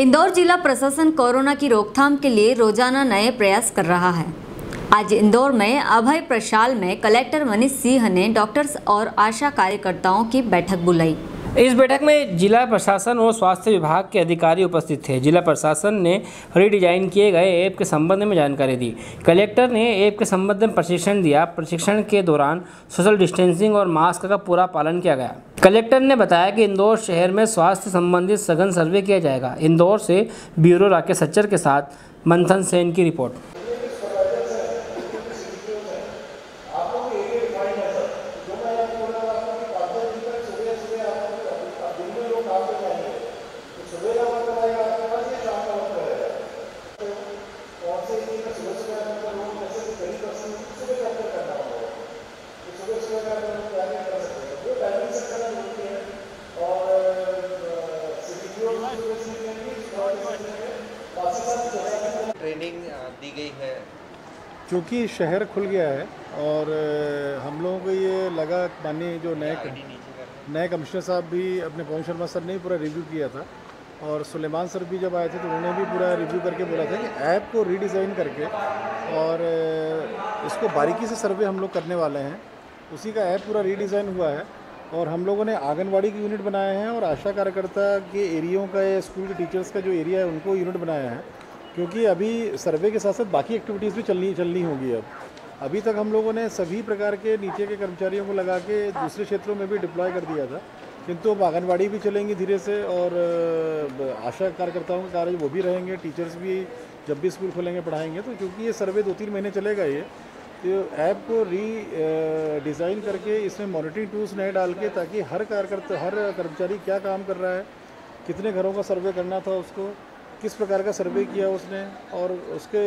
इंदौर जिला प्रशासन कोरोना की रोकथाम के लिए रोजाना नए प्रयास कर रहा है। आज इंदौर में अभय प्रशाल में कलेक्टर मनीष सिंह ने डॉक्टर्स और आशा कार्यकर्ताओं की बैठक बुलाई। इस बैठक में जिला प्रशासन और स्वास्थ्य विभाग के अधिकारी उपस्थित थे। जिला प्रशासन ने रीडिजाइन किए गए ऐप के संबंध में जानकारी दी। कलेक्टर ने ऐप के संबंध में प्रशिक्षण दिया। प्रशिक्षण के दौरान सोशल डिस्टेंसिंग और मास्क का पूरा पालन किया गया। कलेक्टर ने बताया कि इंदौर शहर में स्वास्थ्य संबंधित सघन सर्वे किया जाएगा। इंदौर से ब्यूरो राकेश सच्चर के साथ मंथन सेन की रिपोर्ट। ट्रेनिंग दी गई है क्योंकि शहर खुल गया है और हम लोगों को ये लगा। माननीय जो नए कमिश्नर साहब भी अपने पवन शर्मा सर ने पूरा रिव्यू किया था और सुलेमान सर भी जब आए थे तो उन्होंने भी पूरा रिव्यू करके बोला था कि ऐप को रीडिज़ाइन करके और इसको बारीकी से सर्वे हम लोग करने वाले हैं। उसी का ऐप पूरा रीडिज़ाइन हुआ है और हम लोगों ने आंगनवाड़ी के यूनिट बनाए हैं और आशा कार्यकर्ता के एरियों का या स्कूल के टीचर्स का जो एरिया है उनको यूनिट बनाया है क्योंकि अभी सर्वे के साथ साथ बाकी एक्टिविटीज़ भी चलनी होगी। अभी तक हम लोगों ने सभी प्रकार के नीचे के कर्मचारियों को लगा के दूसरे क्षेत्रों में भी डिप्लॉय कर दिया था, किंतु अब आंगनबाड़ी भी चलेंगी धीरे से और आशा कार्यकर्ताओं के कार्य वो भी रहेंगे। टीचर्स भी जब भी स्कूल खोलेंगे पढ़ाएंगे। तो क्योंकि ये सर्वे 2-3 महीने चलेगा ये तो ऐप को रीडिज़ाइन करके इसमें मॉनिटरिंग टूल्स नए डाल के ताकि हर कर्मचारी क्या काम कर रहा है, कितने घरों का सर्वे करना था, उसको किस प्रकार का सर्वे किया उसने और उसके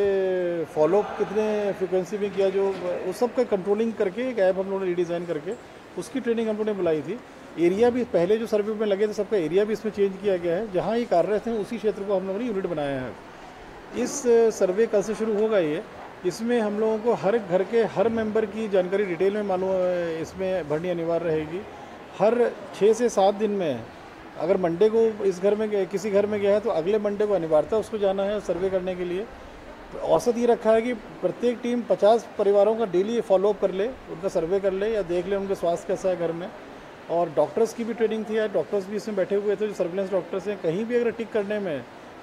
फॉलोअप कितने फ्रिक्वेंसी में किया, जो उस सब का कंट्रोलिंग करके एक ऐप हम लोगों ने रीडिज़ाइन करके उसकी ट्रेनिंग हम लोगों ने बुलाई थी। एरिया भी पहले जो सर्वे में लगे थे सबका एरिया भी इसमें चेंज किया गया है। जहाँ ये कार्यरत हैं उसी क्षेत्र को हम लोगों ने यूनिट बनाया है। इस सर्वे कल से शुरू होगा। ये इसमें हम लोगों को हर घर के हर मेंबर की जानकारी डिटेल में मालूम इसमें भरनी अनिवार्य रहेगी। हर 6 से 7 दिन में अगर मंडे को इस घर में किसी घर में गया है तो अगले मंडे को अनिवार्यता उसको जाना है सर्वे करने के लिए। औसत ये रखा है कि प्रत्येक टीम 50 परिवारों का डेली फॉलोअप कर ले, उनका सर्वे कर ले या देख ले उनके स्वास्थ्य कैसा है घर में। और डॉक्टर्स की भी ट्रेनिंग थी। डॉक्टर्स भी इसमें बैठे हुए थे जो सर्विलेंस डॉक्टर्स हैं। कहीं भी अगर टिक करने में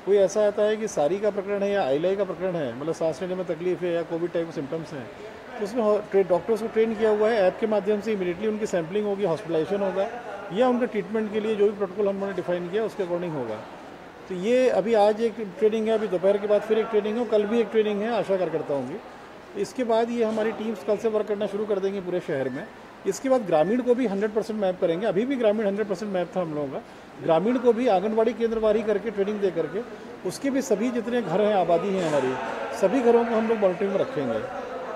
कोई ऐसा आता है कि सारी का प्रकरण है या आईलाई का प्रकरण है, मतलब सांस लेने में तकलीफ है या कोविड टाइप के सिम्टम्स हैं, तो उसमें डॉक्टर्स को ट्रेन किया हुआ है। ऐप के माध्यम से इमीडिएटली उनकी सैम्पलिंग होगी, हॉस्पिटलाइजेशन होगा या उनके ट्रीटमेंट के लिए जो भी प्रोटोकॉल हम लोगों ने डिफाइन किया उसके अकॉर्डिंग होगा। तो ये अभी आज एक ट्रेनिंग है, अभी दोपहर के बाद फिर एक ट्रेनिंग है, कल भी एक ट्रेनिंग है आशा कार्यकर्ताओं की। इसके बाद ये हमारी टीम्स कल से वर्क करना शुरू कर देंगी पूरे शहर में। इसके बाद ग्रामीण को भी 100% मैप करेंगे। अभी भी ग्रामीण 100% मैप था हम लोगों का। ग्रामीण को भी आंगनबाड़ी केंद्रवारी करके ट्रेनिंग दे करके उसके भी सभी जितने घर हैं आबादी है हमारी सभी घरों को हम लोग मॉनिटरिंग में रखेंगे।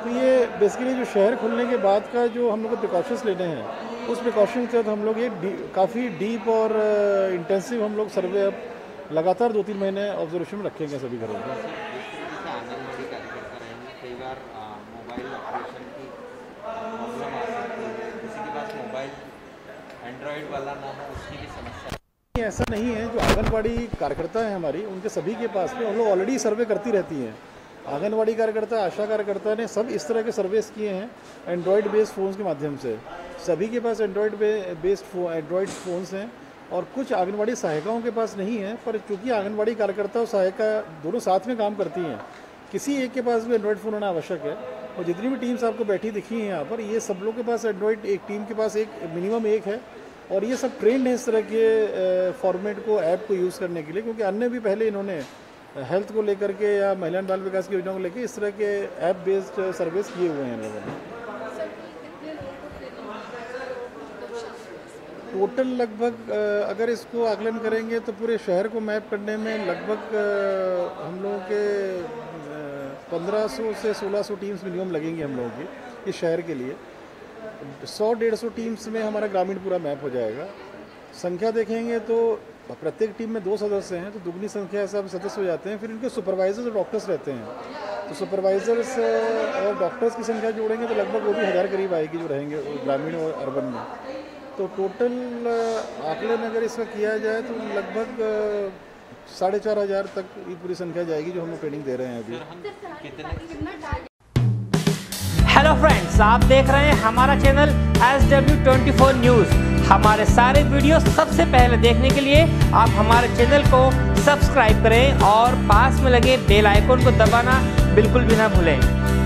तो ये बेसिकली जो शहर खुलने के बाद का जो हम लोग को प्रिकॉशंस लेने हैं उस प्रिकॉशन के तहत हम लोग ये काफ़ी डीप और इंटेंसिव हम लोग सर्वे अब लगातार 2-3 महीने ऑब्जर्वेशन में रखेंगे सभी घरों को। एंड्रॉइड वाला ना हो उसकी भी समस्या ऐसा नहीं है। जो आंगनबाड़ी कार्यकर्ता है हमारी उनके सभी के पास में हम लोग ऑलरेडी सर्वे करती रहती हैं। आंगनबाड़ी कार्यकर्ता आशा कार्यकर्ता ने सब इस तरह के सर्वेस किए हैं एंड्रॉयड बेस्ड फ़ोन्स के माध्यम से। सभी के पास एंड्रॉयड फ़ोन्स हैं और कुछ आंगनबाड़ी सहायिकाओं के पास नहीं है, पर चूँकि आंगनबाड़ी कार्यकर्ता और सहायिका दोनों साथ में काम करती हैं किसी एक के पास भी एंड्रॉयड फ़ोन होना आवश्यक है। और जितनी भी टीम्स आपको बैठी दिखी हैं यहाँ पर ये सब लोग के पास एंड्रॉयड एक टीम के पास एक मिनिमम एक है और ये सब ट्रेंड है इस तरह के फॉर्मेट को ऐप को यूज़ करने के लिए। क्योंकि अन्य भी पहले इन्होंने हेल्थ को लेकर के या महिला बाल विकास की योजनाओं को लेकर इस तरह के ऐप बेस्ड सर्विस किए हुए हैं लोगों ने। टोटल लगभग अगर इसको आकलन करेंगे तो पूरे शहर को मैप करने में लगभग हम लोगों के 1500 से 1600 टीम्स मिनिमम लगेंगी हम लोगों की इस शहर के लिए। 100-150 टीम्स में हमारा ग्रामीण पूरा मैप हो जाएगा। संख्या देखेंगे तो प्रत्येक टीम में 2 सदस्य हैं तो दुगनी संख्या से हम सदस्य हो जाते हैं। फिर इनके सुपरवाइजर्स और डॉक्टर्स रहते हैं तो सुपरवाइजर्स और डॉक्टर्स की संख्या जोड़ेंगे तो लगभग वो भी 1000 करीब आएगी जो रहेंगे ग्रामीण और अर्बन में। तो टोटल आकलन अगर इसका किया जाए तो लगभग 4,500 तक ये पूरी संख्या जाएगी जो हम ट्रेनिंग दे रहे हैं अभी। हेलो फ्रेंड्स, आप देख रहे हैं हमारा चैनल SW24 न्यूज। हमारे सारे वीडियो सबसे पहले देखने के लिए आप हमारे चैनल को सब्सक्राइब करें और पास में लगे बेल आइकन को दबाना बिल्कुल भी ना भूलें।